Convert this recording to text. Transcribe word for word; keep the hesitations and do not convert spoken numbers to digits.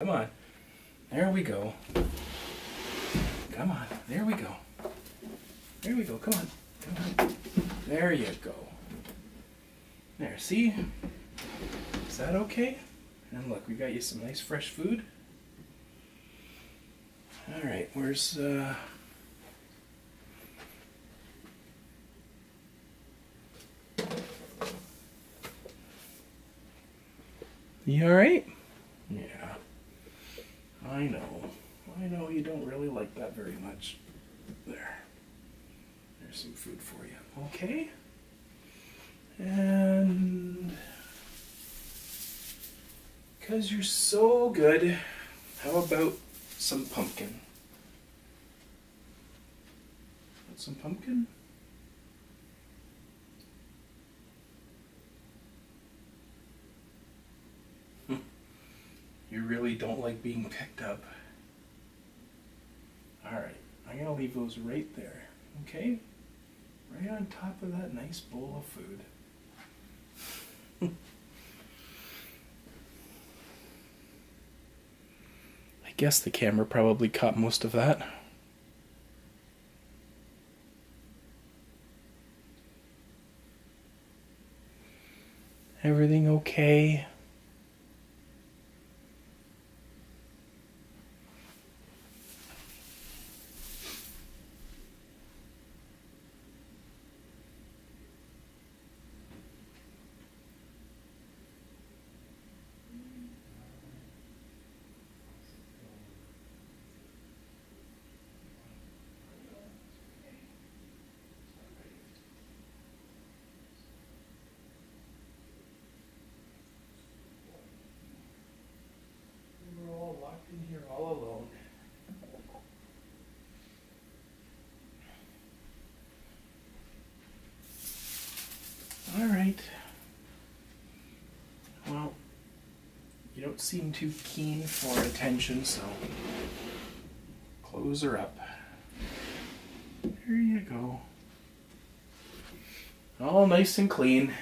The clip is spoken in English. Come on. There we go. Come on. There we go. There we go. Come on. Come on. There you go. There. See? Is that okay? And look, we got you some nice fresh food. All right. Where's, uh... you all right? Yeah. I know. I know you don't really like that very much. There. There's some food for you. Okay? And... because you're so good, how about some pumpkin? Want some pumpkin? You really don't like being picked up. Alright, I'm gonna leave those right there, okay? Right on top of that nice bowl of food. I guess the camera probably caught most of that. Everything okay? In here all alone. All right. Well, you don't seem too keen for attention, so close her up. There you go. All nice and clean.